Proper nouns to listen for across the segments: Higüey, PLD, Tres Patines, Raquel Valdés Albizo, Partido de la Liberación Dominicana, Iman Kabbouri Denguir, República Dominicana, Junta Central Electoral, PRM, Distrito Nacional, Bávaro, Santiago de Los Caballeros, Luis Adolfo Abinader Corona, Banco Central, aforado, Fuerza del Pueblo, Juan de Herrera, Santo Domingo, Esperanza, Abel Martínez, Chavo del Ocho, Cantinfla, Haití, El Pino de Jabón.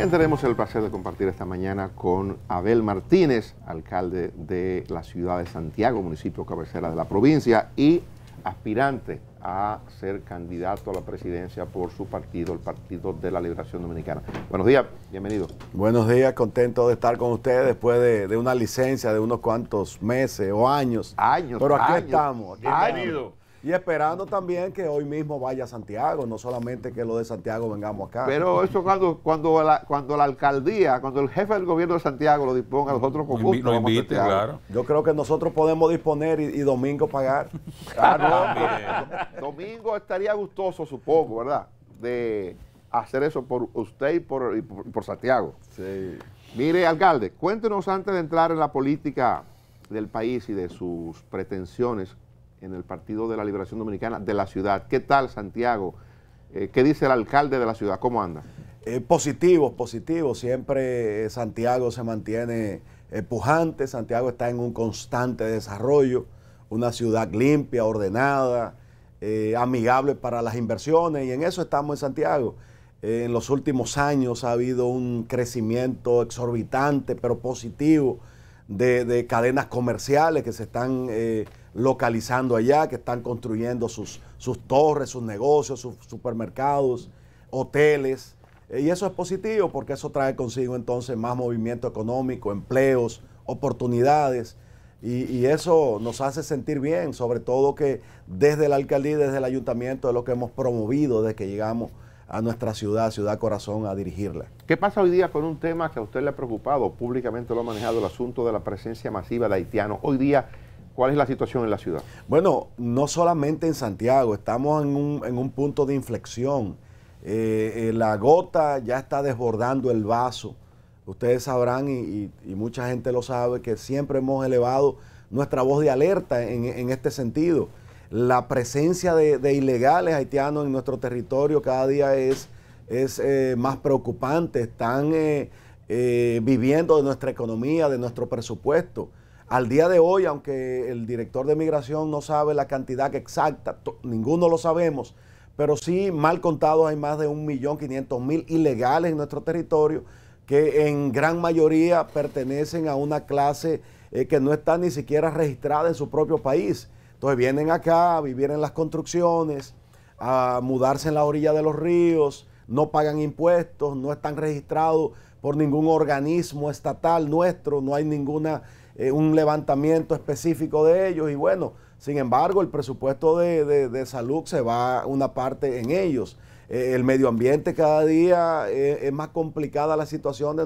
Ya tenemos el placer de compartir esta mañana con Abel Martínez, alcalde de la ciudad de Santiago, municipio cabecera de la provincia y aspirante a ser candidato a la presidencia por su partido, el Partido de la Liberación Dominicana. Buenos días, bienvenido. Buenos días, contento de estar con ustedes después de una licencia de unos cuantos meses o años. Pero aquí estamos. Bienvenido. Y esperando también que hoy mismo vaya a Santiago, no solamente que lo de Santiago vengamos acá. Pero eso cuando la alcaldía, cuando el jefe del gobierno de Santiago lo disponga, nosotros con gusto lo invite, claro. Yo creo que nosotros podemos disponer y domingo pagar. Ah, no, domingo estaría gustoso, supongo, ¿verdad? De hacer eso por usted y por Santiago. Sí. Mire, alcalde, cuéntenos antes de entrar en la política del país y de sus pretensiones en el Partido de la Liberación Dominicana de la ciudad. ¿Qué tal Santiago? ¿Qué dice el alcalde de la ciudad? ¿Cómo anda? Positivo. Siempre Santiago se mantiene pujante. Santiago está en un constante desarrollo. Una ciudad limpia, ordenada, amigable para las inversiones. Y en eso estamos en Santiago. En los últimos años ha habido un crecimiento exorbitante, pero positivo, de cadenas comerciales que se están localizando allá, que están construyendo sus torres, sus negocios, sus supermercados, hoteles, y eso es positivo porque eso trae consigo entonces más movimiento económico, empleos, oportunidades, y eso nos hace sentir bien, sobre todo que desde la alcaldía, desde el ayuntamiento es lo que hemos promovido desde que llegamos a nuestra ciudad, Ciudad Corazón, a dirigirla. ¿Qué pasa hoy día con un tema que a usted le ha preocupado, públicamente lo ha manejado, el asunto de la presencia masiva de haitianos? Hoy día, ¿cuál es la situación en la ciudad? Bueno, no solamente en Santiago, estamos en un punto de inflexión. La gota ya está desbordando el vaso. Ustedes sabrán, y mucha gente lo sabe, que siempre hemos elevado nuestra voz de alerta en este sentido. La presencia de ilegales haitianos en nuestro territorio cada día es más preocupante. Están viviendo de nuestra economía, de nuestro presupuesto. Al día de hoy, aunque el director de migración no sabe la cantidad exacta, ninguno lo sabemos, pero sí, mal contados, hay más de 1.500.000 ilegales en nuestro territorio que en gran mayoría pertenecen a una clase que no está ni siquiera registrada en su propio país. Entonces vienen acá a vivir en las construcciones, a mudarse en la orilla de los ríos, no pagan impuestos, no están registrados por ningún organismo estatal nuestro, no hay un levantamiento específico de ellos, y bueno, sin embargo, el presupuesto de salud se va una parte en ellos. El medio ambiente cada día es más complicada la situación de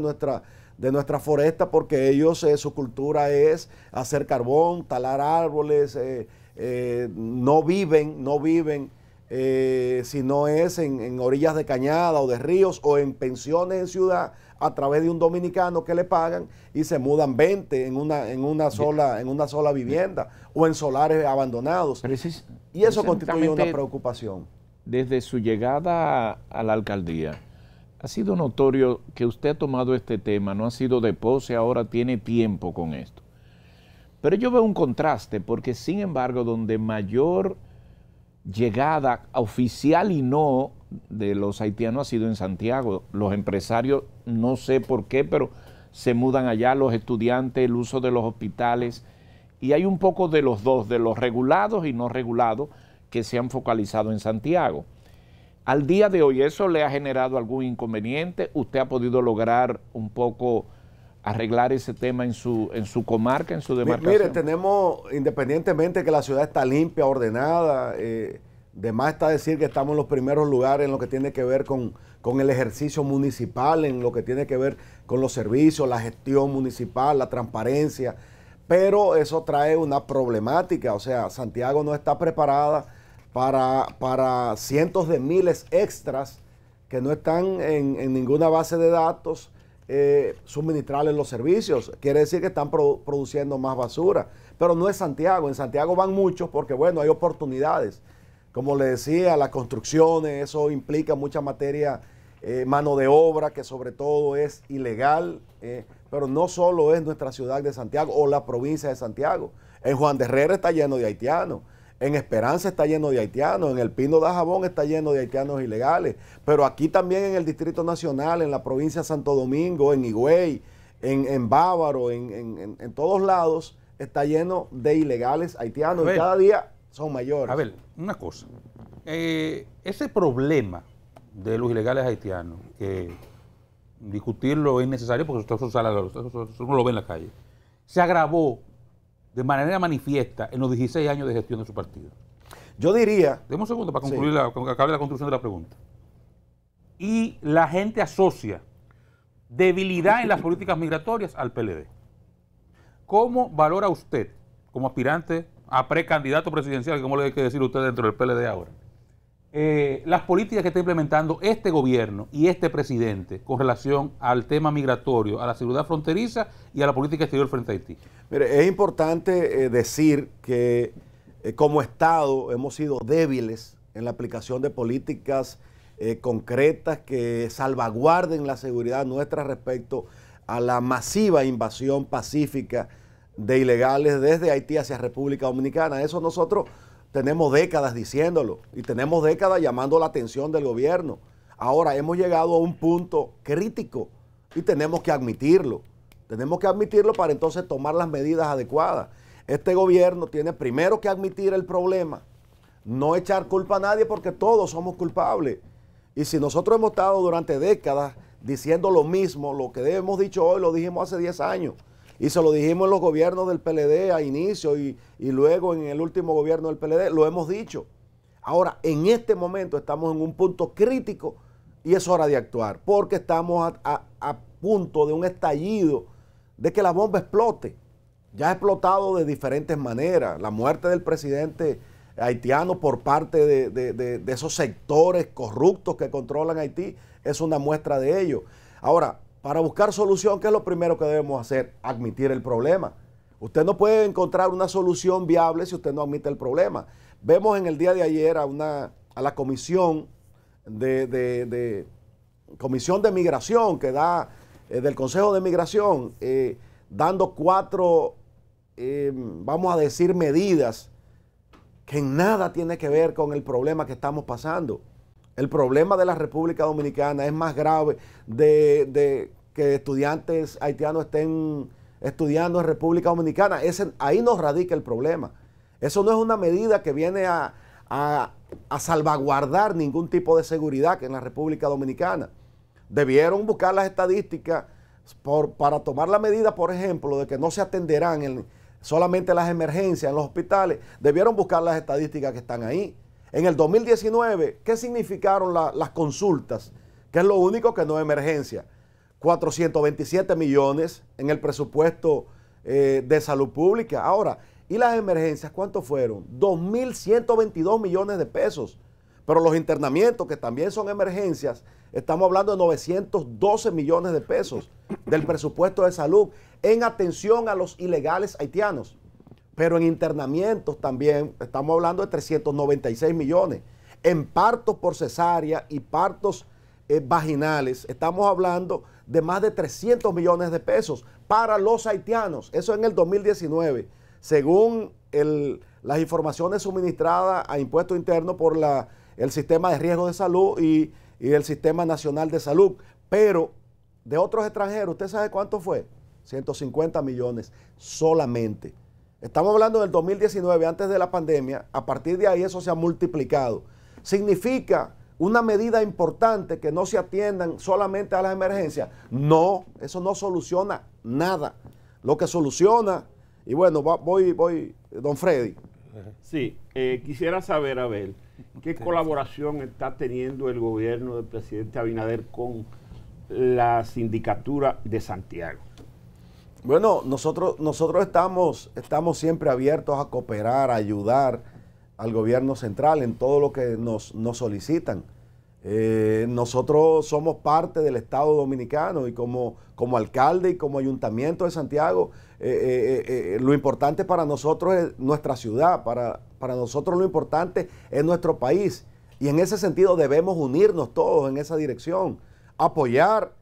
nuestra foresta porque ellos, su cultura es hacer carbón, talar árboles, no viven sino es en orillas de cañada o de ríos o en pensiones en ciudad a través de un dominicano que le pagan y se mudan 20 en una sola vivienda o en solares abandonados. Y eso constituye una preocupación. Desde su llegada a la alcaldía, ha sido notorio que usted ha tomado este tema, no ha sido de pose, ahora tiene tiempo con esto. Pero yo veo un contraste porque, sin embargo, donde mayor llegada oficial y no de los haitianos ha sido en Santiago. Los empresarios, no sé por qué, pero se mudan allá, los estudiantes, el uso de los hospitales, y hay un poco de los dos, de los regulados y no regulados, que se han focalizado en Santiago. Al día de hoy, ¿eso le ha generado algún inconveniente? ¿Usted ha podido lograr un poco arreglar ese tema en su comarca, en su demarcación? Mire, tenemos, independientemente que la ciudad está limpia, ordenada, de más está decir que estamos en los primeros lugares en lo que tiene que ver con el ejercicio municipal, en lo que tiene que ver con los servicios, la gestión municipal, la transparencia, pero eso trae una problemática, o sea, Santiago no está preparada para cientos de miles extras que no están en ninguna base de datos, suministrarles los servicios. Quiere decir que están produciendo más basura, pero no es Santiago. En Santiago van muchos porque, bueno, hay oportunidades. Como le decía, las construcciones, eso implica mucha materia, mano de obra, que sobre todo es ilegal, pero no solo es nuestra ciudad de Santiago o la provincia de Santiago. En Juan de Herrera está lleno de haitianos. En Esperanza está lleno de haitianos, en El Pino de Jabón está lleno de haitianos ilegales, pero aquí también en el Distrito Nacional, en la provincia de Santo Domingo, en Higüey, en Bávaro, en todos lados, está lleno de ilegales haitianos, y cada día son mayores. A ver, una cosa, ese problema de los ilegales haitianos, que discutirlo es necesario porque ustedes no lo ven en la calle, se agravó de manera manifiesta en los 16 años de gestión de su partido. Yo diría... Deme un segundo para concluir, sí, que acabe la construcción de la pregunta. Y la gente asocia debilidad en las políticas migratorias al PLD. ¿Cómo valora usted, como aspirante a precandidato presidencial, como le hay que decir usted dentro del PLD ahora, las políticas que está implementando este gobierno y este presidente con relación al tema migratorio, a la seguridad fronteriza y a la política exterior frente a Haití? Mire, es importante decir que como Estado hemos sido débiles en la aplicación de políticas concretas que salvaguarden la seguridad nuestra respecto a la masiva invasión pacífica de ilegales desde Haití hacia República Dominicana. Eso nosotros tenemos décadas diciéndolo y tenemos décadas llamando la atención del gobierno. Ahora hemos llegado a un punto crítico y tenemos que admitirlo. Tenemos que admitirlo para entonces tomar las medidas adecuadas. Este gobierno tiene primero que admitir el problema, no echar culpa a nadie porque todos somos culpables. Y si nosotros hemos estado durante décadas diciendo lo mismo, lo que hemos dicho hoy lo dijimos hace 10 años. Y se lo dijimos en los gobiernos del PLD a inicio y luego en el último gobierno del PLD, lo hemos dicho. Ahora, en este momento estamos en un punto crítico y es hora de actuar, porque estamos a punto de un estallido, de que la bomba explote. Ya ha explotado de diferentes maneras. La muerte del presidente haitiano por parte de esos sectores corruptos que controlan Haití es una muestra de ello. Ahora, para buscar solución, ¿qué es lo primero que debemos hacer? Admitir el problema. Usted no puede encontrar una solución viable si usted no admite el problema. Vemos en el día de ayer a la comisión de Migración que da, del Consejo de Migración, dando cuatro, vamos a decir, medidas que en nada tiene que ver con el problema que estamos pasando. El problema de la República Dominicana es más grave de que estudiantes haitianos estén estudiando en República Dominicana. Ahí nos radica el problema. Eso no es una medida que viene a salvaguardar ningún tipo de seguridad en la República Dominicana. Debieron buscar las estadísticas para tomar la medida, por ejemplo, de que no se atenderán solamente las emergencias en los hospitales. Debieron buscar las estadísticas que están ahí. En el 2019, ¿qué significaron las consultas? Que es lo único que no es emergencia. 427 millones en el presupuesto de salud pública. Ahora, ¿y las emergencias cuánto fueron? 2.122 millones de pesos. Pero los internamientos, que también son emergencias, estamos hablando de 912 millones de pesos del presupuesto de salud en atención a los ilegales haitianos. Pero en internamientos también estamos hablando de 396 millones. En partos por cesárea y partos vaginales estamos hablando de más de 300 millones de pesos para los haitianos. Eso en el 2019, según las informaciones suministradas a Impuestos Internos por el Sistema de Riesgo de Salud y el Sistema Nacional de Salud. Pero de otros extranjeros, ¿usted sabe cuánto fue? 150 millones solamente. Estamos hablando del 2019, antes de la pandemia. A partir de ahí eso se ha multiplicado. ¿Significa una medida importante que no se atiendan solamente a las emergencias? No, eso no soluciona nada. Lo que soluciona, y bueno, voy, don Freddy. Sí, quisiera saber, Abel, ¿qué colaboración está teniendo el gobierno del presidente Abinader con la sindicatura de Santiago? Bueno, nosotros estamos siempre abiertos a cooperar, a ayudar al gobierno central en todo lo que nos solicitan. Nosotros somos parte del Estado Dominicano y como alcalde y como ayuntamiento de Santiago, lo importante para nosotros es nuestra ciudad, para nosotros lo importante es nuestro país. Y en ese sentido debemos unirnos todos en esa dirección, apoyar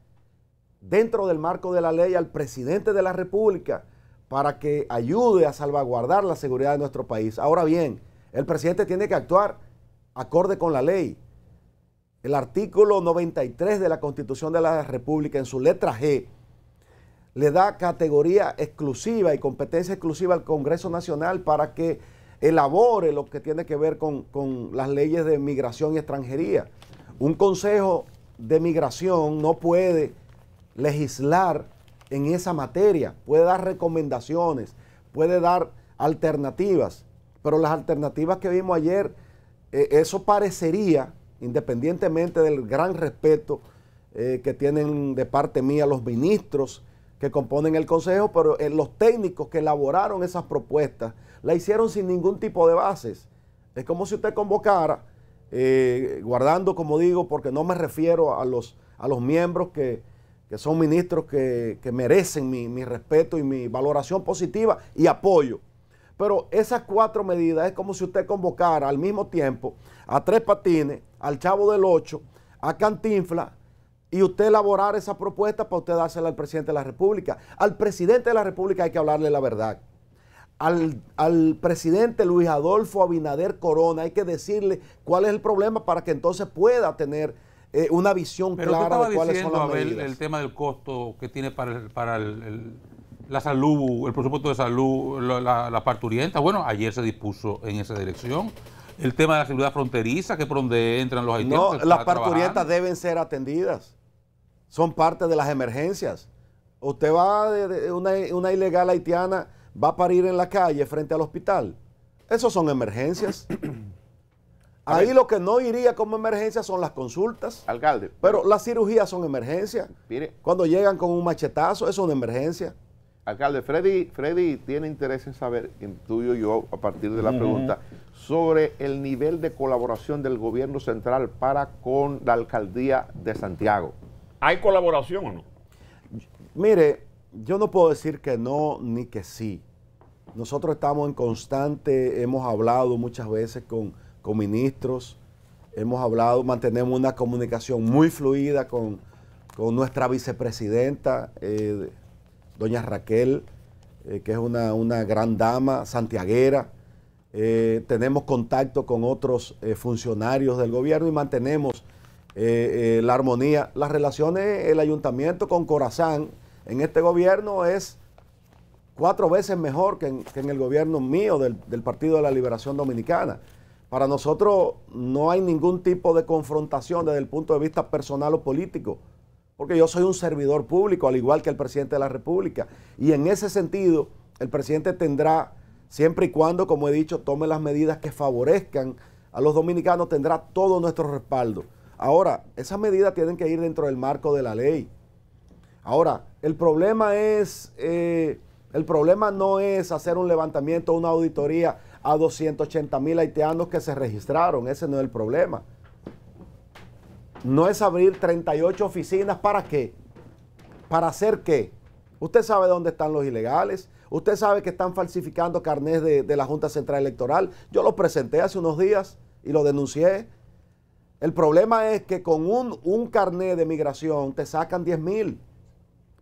dentro del marco de la ley al presidente de la República para que ayude a salvaguardar la seguridad de nuestro país. Ahora bien, El presidente tiene que actuar acorde con la ley. El artículo 93 de la Constitución de la República, en su letra G, le da categoría exclusiva y competencia exclusiva al Congreso Nacional para que elabore lo que tiene que ver con las leyes de migración y extranjería. Un Consejo de Migración no puede legislar en esa materia, puede dar recomendaciones, puede dar alternativas, pero las alternativas que vimos ayer, eso parecería, independientemente del gran respeto que tienen de parte mía los ministros que componen el Consejo, pero los técnicos que elaboraron esas propuestas la hicieron sin ningún tipo de bases. Es como si usted convocara, guardando, como digo, porque no me refiero a los miembros que son ministros que merecen mi respeto y mi valoración positiva y apoyo. Pero esas cuatro medidas es como si usted convocara al mismo tiempo a Tres Patines, al Chavo del Ocho, a Cantinfla, y usted elaborar esa propuesta para usted dársela al presidente de la República. Al presidente de la República hay que hablarle la verdad. Al presidente Luis Adolfo Abinader Corona hay que decirle cuál es el problema para que entonces pueda tener una visión clara de cuáles son las medidas. Pero tú estabas diciendo, Abel, el tema del costo que tiene para la salud, el presupuesto de salud, la parturienta. Bueno, ayer se dispuso en esa dirección. El tema de la seguridad fronteriza, que es por donde entran los haitianos. No, las parturientas deben ser atendidas. Son parte de las emergencias. Usted va, una ilegal haitiana va a parir en la calle frente al hospital. Esos son emergencias. Ahí lo que no iría como emergencia son las consultas. Alcalde. Pero las cirugías son emergencias. Mire. Cuando llegan con un machetazo, eso es una emergencia. Alcalde, Freddy tiene interés en saber, intuyo yo, a partir de la pregunta, sobre el nivel de colaboración del gobierno central para con la alcaldía de Santiago. ¿Hay colaboración o no? Mire, yo no puedo decir que no ni que sí. Nosotros estamos en constante, hemos hablado muchas veces con ministros, hemos hablado, mantenemos una comunicación muy fluida con nuestra vicepresidenta, doña Raquel, que es una gran dama santiaguera. Tenemos contacto con otros funcionarios del gobierno y mantenemos la armonía. Las relaciones, el ayuntamiento con Corazán en este gobierno es 4 veces mejor que en el gobierno mío del Partido de la Liberación Dominicana. Para nosotros no hay ningún tipo de confrontación desde el punto de vista personal o político, porque yo soy un servidor público, al igual que el presidente de la República. Y en ese sentido, el presidente tendrá, siempre y cuando, como he dicho, tome las medidas que favorezcan a los dominicanos, tendrá todo nuestro respaldo. Ahora, esas medidas tienen que ir dentro del marco de la ley. Ahora, el problema no es hacer un levantamiento, una auditoría a 280.000 haitianos que se registraron. Ese no es el problema. No es abrir 38 oficinas. ¿Para qué? ¿Para hacer qué? Usted sabe dónde están los ilegales. Usted sabe que están falsificando carnés de la Junta Central Electoral. Yo lo presenté hace unos días y lo denuncié. El problema es que con un carné de migración te sacan 10.000.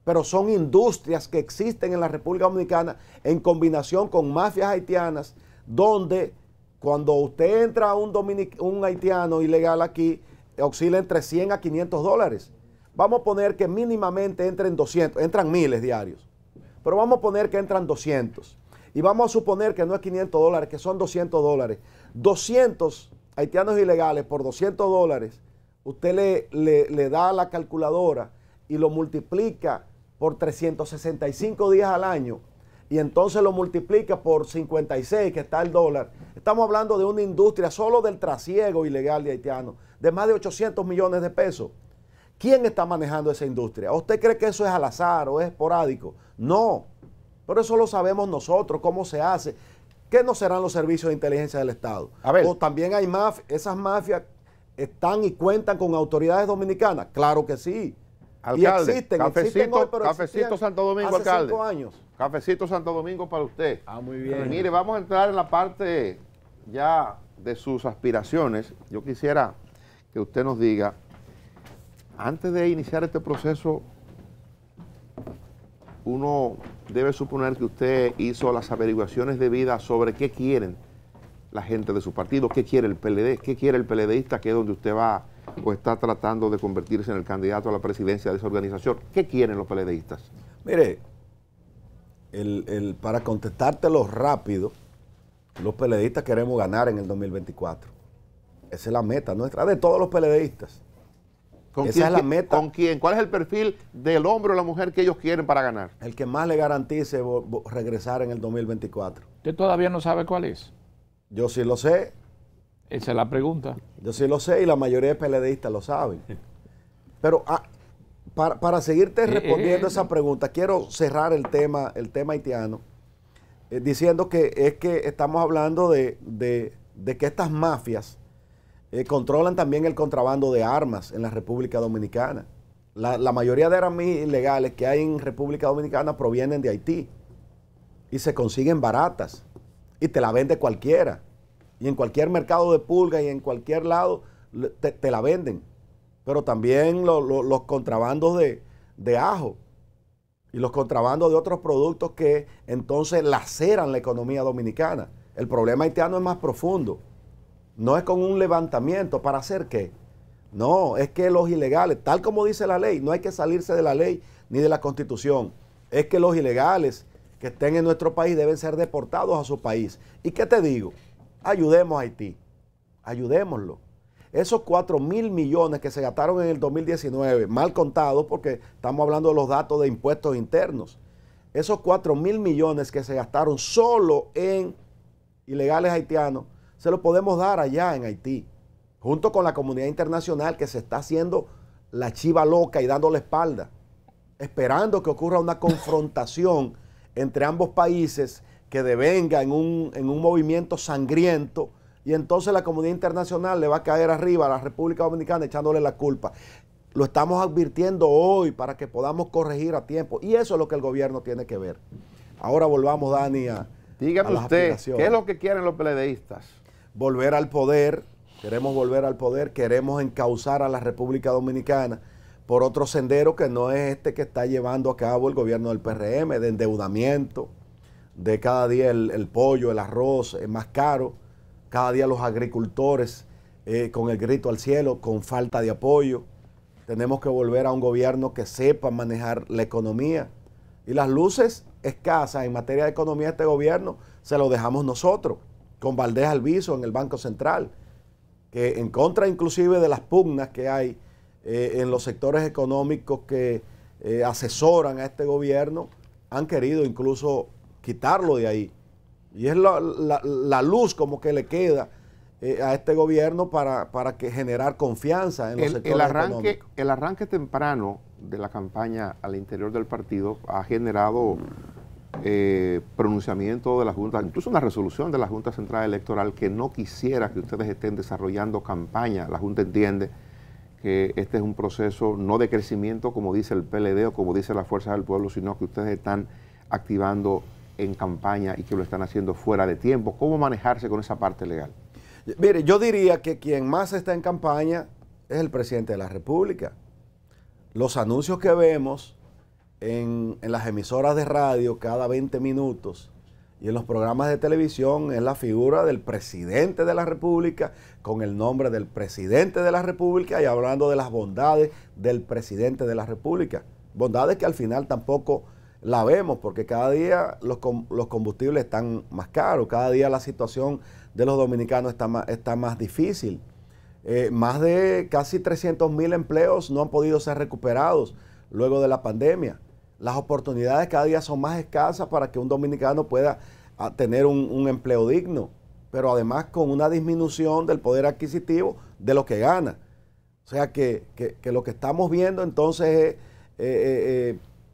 Pero son industrias que existen en la República Dominicana en combinación con mafias haitianas, donde cuando usted entra a un haitiano ilegal aquí, oscila entre 100 a 500 dólares. Vamos a poner que mínimamente entren 200, entran miles diarios, pero vamos a poner que entran 200 y vamos a suponer que no es 500 dólares, que son 200 dólares. 200 haitianos ilegales por 200 dólares, usted le da a la calculadora y lo multiplica por 365 días al año y entonces lo multiplica por 56, que está el dólar. Estamos hablando de una industria solo del trasiego ilegal de haitianos de más de 800 millones de pesos. ¿Quién está manejando esa industria? ¿Usted cree que eso es al azar o es esporádico? No, pero eso lo sabemos nosotros, cómo se hace. ¿Qué no serán los servicios de inteligencia del Estado? A ver. O también hay mafias, esas mafias están y cuentan con autoridades dominicanas. Claro que sí. Alcalde, y existen hoy, pero Cafecito Santo Domingo, hace alcalde. 5 años. Cafecito Santo Domingo para usted. Ah, muy bien. Mire, vamos a entrar en la parte ya de sus aspiraciones. Yo quisiera que usted nos diga, antes de iniciar este proceso, uno debe suponer que usted hizo las averiguaciones debidas sobre qué quieren la gente de su partido, qué quiere el PLD, qué quiere el PLDista, que es donde usted va o está tratando de convertirse en el candidato a la presidencia de esa organización. ¿Qué quieren los PLDistas? Mire, para contestártelo rápido, los PLDistas queremos ganar en el 2024. Esa es la meta nuestra, de todos los PLDistas. Esa es la meta. ¿Con quién? ¿Cuál es el perfil del hombre o la mujer que ellos quieren para ganar? El que más le garantice regresar en el 2024. ¿Usted todavía no sabe cuál es? Yo sí lo sé. Esa es la pregunta. Yo sí lo sé y la mayoría de PLDistas lo saben. Pero para seguirte respondiendo esa pregunta, quiero cerrar el tema haitiano diciendo que es que estamos hablando de que estas mafias controlan también el contrabando de armas en la República Dominicana. La mayoría de armas ilegales que hay en República Dominicana provienen de Haití y se consiguen baratas y te la vende cualquiera. Y en cualquier mercado de pulga y en cualquier lado te la venden. Pero también los contrabandos de ajo y los contrabandos de otros productos que entonces laceran la economía dominicana. El problema haitiano es más profundo. No es con un levantamiento, ¿para hacer qué? No, es que los ilegales, tal como dice la ley, no hay que salirse de la ley ni de la Constitución. Es que los ilegales que estén en nuestro país deben ser deportados a su país. ¿Y qué te digo? Ayudemos a Haití, ayudémoslo. Esos 4.000 millones que se gastaron en el 2019, mal contados porque estamos hablando de los datos de impuestos internos, esos 4.000 millones que se gastaron solo en ilegales haitianos, se lo podemos dar allá en Haití, junto con la comunidad internacional que se está haciendo la chiva loca y dando la espalda, esperando que ocurra una confrontación entre ambos países que devenga en un movimiento sangriento, y entonces la comunidad internacional le va a caer arriba a la República Dominicana echándole la culpa. Lo estamos advirtiendo hoy para que podamos corregir a tiempo, y eso es lo que el gobierno tiene que ver. Ahora volvamos, Dani, dígame usted, ¿qué es lo que quieren los PLDistas? Volver al poder, queremos volver al poder, queremos encauzar a la República Dominicana por otro sendero que no es este que está llevando a cabo el gobierno del PRM, de endeudamiento, de cada día el pollo, el arroz es más caro, cada día los agricultores con el grito al cielo, con falta de apoyo. Tenemos que volver a un gobierno que sepa manejar la economía, y las luces escasas en materia de economía de este gobierno se lo dejamos nosotros, con Valdés Albizo en el Banco Central, que en contra inclusive de las pugnas que hay en los sectores económicos que asesoran a este gobierno, han querido incluso quitarlo de ahí. Y es la luz como que le queda a este gobierno para que generar confianza en los sectores económicos. El arranque temprano de la campaña al interior del partido ha generado pronunciamiento de la Junta, incluso una resolución de la Junta Central Electoral que no quisiera que ustedes estén desarrollando campaña. La Junta entiende que este es un proceso no de crecimiento como dice el PLD o como dice la Fuerza del Pueblo, sino que ustedes están activando en campaña y que lo están haciendo fuera de tiempo. ¿Cómo manejarse con esa parte legal? Mire, yo diría que quien más está en campaña es el presidente de la República. Los anuncios que vemos en las emisoras de radio cada 20 minutos y en los programas de televisión es la figura del presidente de la República con el nombre del presidente de la República y hablando de las bondades del presidente de la República. Bondades que al final tampoco la vemos porque cada día los combustibles están más caros, cada día la situación de los dominicanos está más difícil. Más de casi 300.000 empleos no han podido ser recuperados luego de la pandemia. Las oportunidades cada día son más escasas para que un dominicano pueda tener un empleo digno, pero además con una disminución del poder adquisitivo de lo que gana. O sea que lo que estamos viendo entonces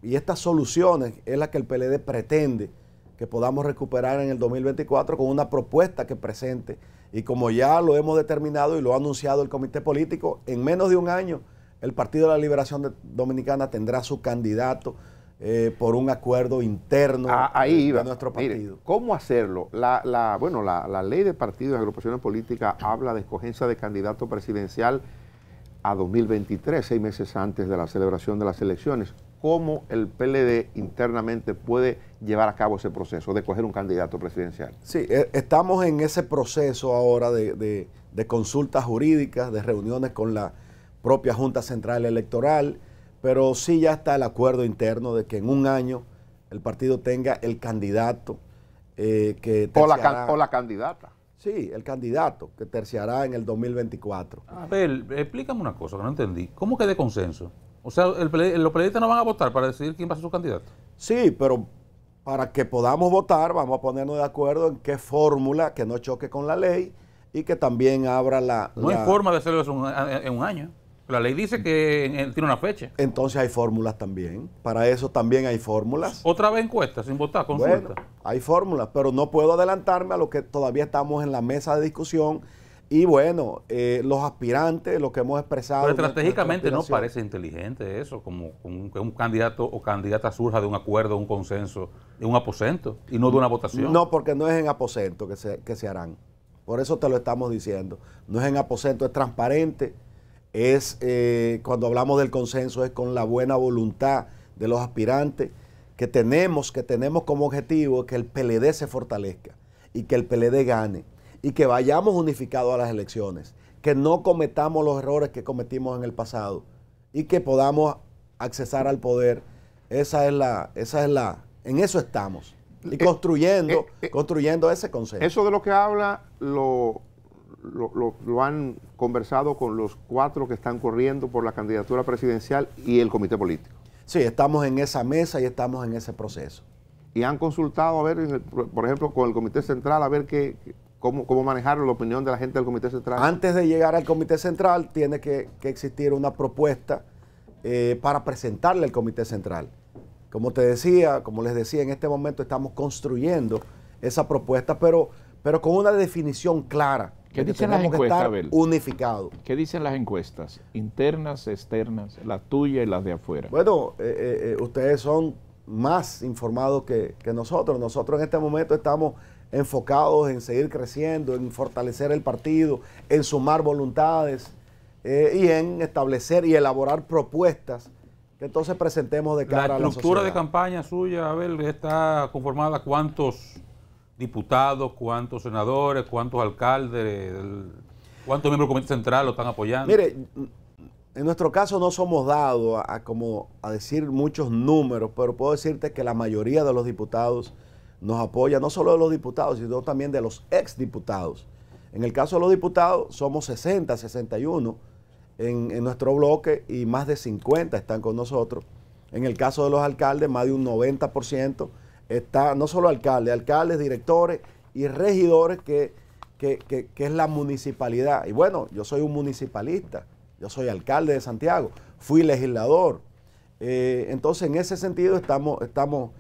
y estas soluciones es la que el PLD pretende que podamos recuperar en el 2024 con una propuesta que presente. Y como ya lo hemos determinado y lo ha anunciado el comité político, en menos de un año el Partido de la Liberación Dominicana tendrá su candidato por un acuerdo interno de nuestro partido. Mire, ¿cómo hacerlo? La ley de partidos y agrupaciones políticas habla de escogencia de candidato presidencial a 2023, 6 meses antes de la celebración de las elecciones. ¿Cómo el PLD internamente puede llevar a cabo ese proceso de escoger un candidato presidencial? Sí, estamos en ese proceso ahora de consultas jurídicas, de reuniones con la propia Junta Central Electoral, pero sí ya está el acuerdo interno de que en un año el partido tenga el candidato que terciará. O la candidata. Sí, el candidato que terciará en el 2024. Abel, explícame una cosa que no entendí. ¿Cómo que de consenso? O sea, los periodistas no van a votar para decidir quién va a ser su candidato. Sí, pero para que podamos votar vamos a ponernos de acuerdo en qué fórmula que no choque con la ley y que también abra la... No hay forma de hacerlo en un año. La ley dice que tiene una fecha. Entonces hay fórmulas también. Para eso también hay fórmulas. Otra vez encuestas, sin votar, consulta. Bueno, hay fórmulas, pero no puedo adelantarme a lo que todavía estamos en la mesa de discusión. Y bueno, los aspirantes, lo que hemos expresado... Pero estratégicamente no parece inteligente eso, como que un candidato o candidata surja de un acuerdo, un consenso, de un aposento, y no de una votación. No, porque no es en aposento que se harán. Por eso te lo estamos diciendo. No es en aposento, es transparente. Es cuando hablamos del consenso es con la buena voluntad de los aspirantes que tenemos como objetivo que el PLD se fortalezca y que el PLD gane. Y que vayamos unificados a las elecciones, que no cometamos los errores que cometimos en el pasado y que podamos accesar al poder. En eso estamos. Y construyendo ese consenso. Eso de lo que habla lo han conversado con los 4 que están corriendo por la candidatura presidencial y el comité político. Sí, estamos en esa mesa y estamos en ese proceso. Y han consultado, a ver, por ejemplo, con el comité central, a ver qué... ¿Cómo manejar la opinión de la gente del Comité Central? Antes de llegar al Comité Central tiene que existir una propuesta para presentarle al Comité Central. Como les decía, en este momento estamos construyendo esa propuesta, pero con una definición clara. ¿Qué dicen las encuestas, Abel? Unificado. ¿Qué dicen las encuestas? Internas, externas, las tuyas y las de afuera. Bueno, ustedes son más informados que nosotros. Nosotros en este momento estamos enfocados en seguir creciendo, en fortalecer el partido, en sumar voluntades y en establecer y elaborar propuestas que entonces presentemos de cara a la sociedad. ¿La estructura de campaña suya, Abel, está conformada? ¿Cuántos diputados, cuántos senadores, cuántos alcaldes, cuántos miembros del Comité Central lo están apoyando? Mire, en nuestro caso no somos dados a decir muchos números, pero puedo decirte que la mayoría de los diputados nos apoya, no solo de los diputados, sino también de los exdiputados. En el caso de los diputados, somos 60, 61 en nuestro bloque y más de 50 están con nosotros. En el caso de los alcaldes, más de un 90% está, no solo alcaldes, directores y regidores que es la municipalidad. Y bueno, yo soy un municipalista, yo soy alcalde de Santiago, fui legislador. Entonces, en ese sentido estamos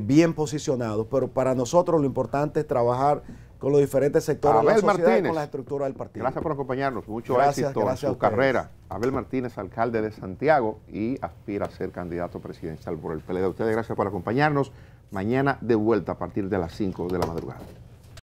bien posicionados, pero para nosotros lo importante es trabajar con los diferentes sectores de la sociedad y con la estructura del partido. Gracias por acompañarnos, mucho éxito en su carrera. Abel Martínez, alcalde de Santiago y aspira a ser candidato presidencial por el PLD. A ustedes gracias por acompañarnos. Mañana de vuelta a partir de las 5 de la madrugada.